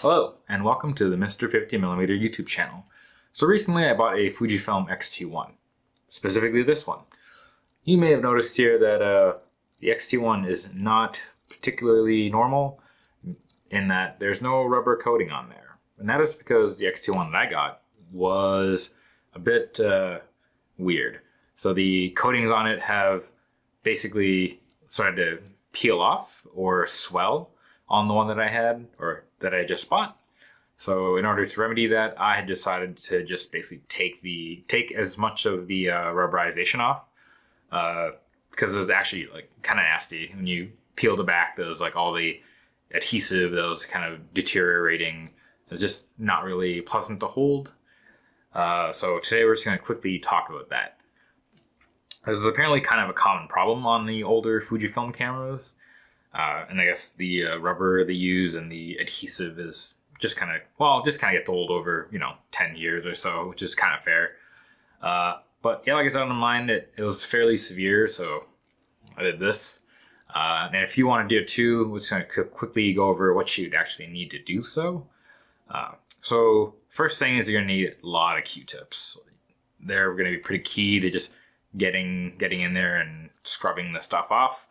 Hello, and welcome to the Mr. 50mm YouTube channel. So recently I bought a Fujifilm X-T1, specifically this one. You may have noticed here that the X-T1 is not particularly normal in that there's no rubber coating on there. And that is because the X-T1 that I got was a bit weird. So the coatings on it have basically started to peel off or swell on the one that I had, or that I just bought. So in order to remedy that, I had decided to just basically take as much of the rubberization off, because it was actually like kind of nasty when you peeled it back. Those like all the adhesive that was kind of deteriorating. It was just not really pleasant to hold. So today we're just going to quickly talk about that. This is apparently kind of a common problem on the older Fujifilm cameras. And I guess the rubber they use and the adhesive is just kind of, well, just kind of gets old over, you know, 10 years or so, which is kind of fair. But yeah, like I said, on mine, it was fairly severe, so I did this. And if you want to do it too, we're just going to quickly go over what you'd actually need to do so. So first thing is you're going to need a lot of Q-tips. They're going to be pretty key to just getting in there and scrubbing the stuff off.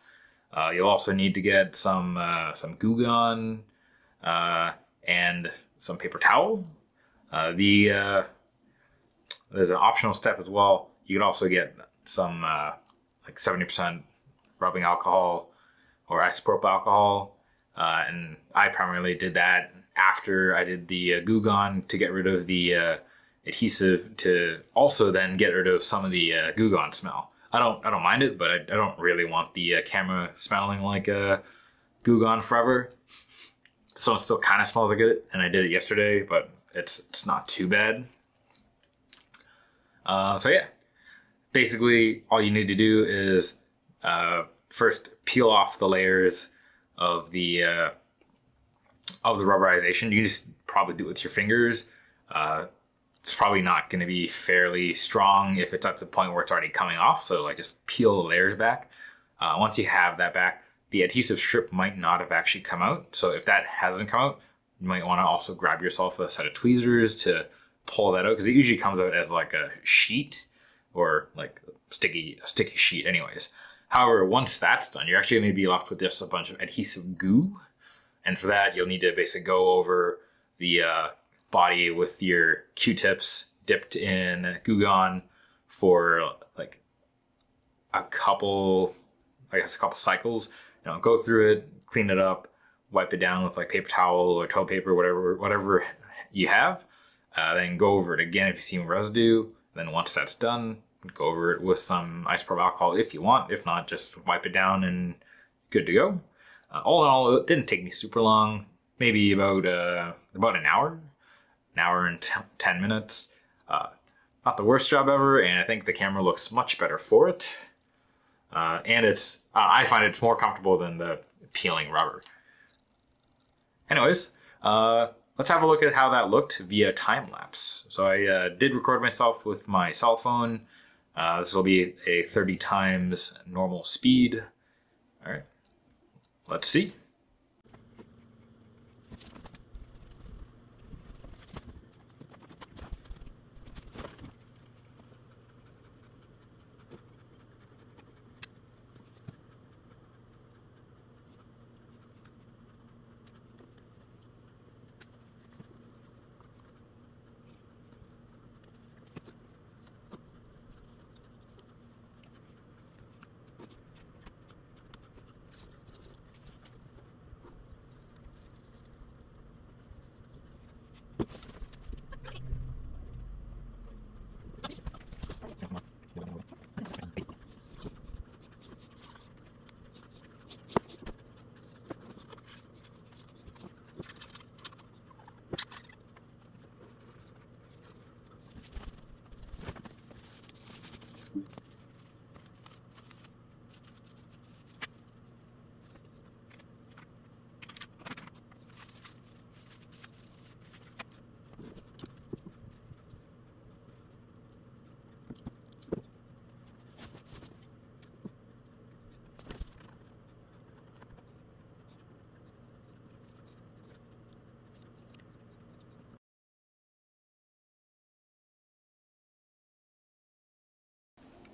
You'll also need to get some Goo Gone and some paper towel. There's an optional step as well. You can also get some like 70% rubbing alcohol or isopropyl alcohol. And I primarily did that after I did the Goo Gone to get rid of the adhesive, to also then get rid of some of the Goo Gone smell. I don't mind it, but I don't really want the camera smelling like Goo Gone forever. So it still kind of smells like it, and I did it yesterday, but it's not too bad. So yeah, basically all you need to do is first peel off the layers of the rubberization. You can just probably do it with your fingers. It's probably not going to be fairly strong if it's at the point where it's already coming off. So like just peel the layers back. Once you have that back, the adhesive strip might not have actually come out. So if that hasn't come out, you might want to also grab yourself a set of tweezers to pull that out, because it usually comes out as like a sheet or like a sticky sheet anyways. However, once that's done, you're actually going to be left with just a bunch of adhesive goo. And for that, you'll need to basically go over the body with your Q-tips dipped in Goo Gone for like a couple cycles. You know, go through it, clean it up, wipe it down with like paper towel or toilet paper, whatever you have. Then go over it again if you see residue. Then once that's done, go over it with some isopropyl alcohol if you want. If not, just wipe it down and good to go. All in all, it didn't take me super long. Maybe about an hour. An hour and 10 minutes. Not the worst job ever, and I think the camera looks much better for it. And it's I find it's more comfortable than the peeling rubber. Anyways, let's have a look at how that looked via time lapse. So I did record myself with my cell phone. This will be a 30 times normal speed. All right, let's see.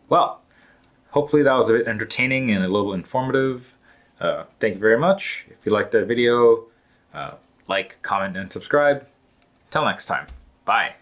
Well, hopefully that was a bit entertaining and a little informative. Thank you very much. If you liked that video, like, comment, and subscribe. Till next time, bye.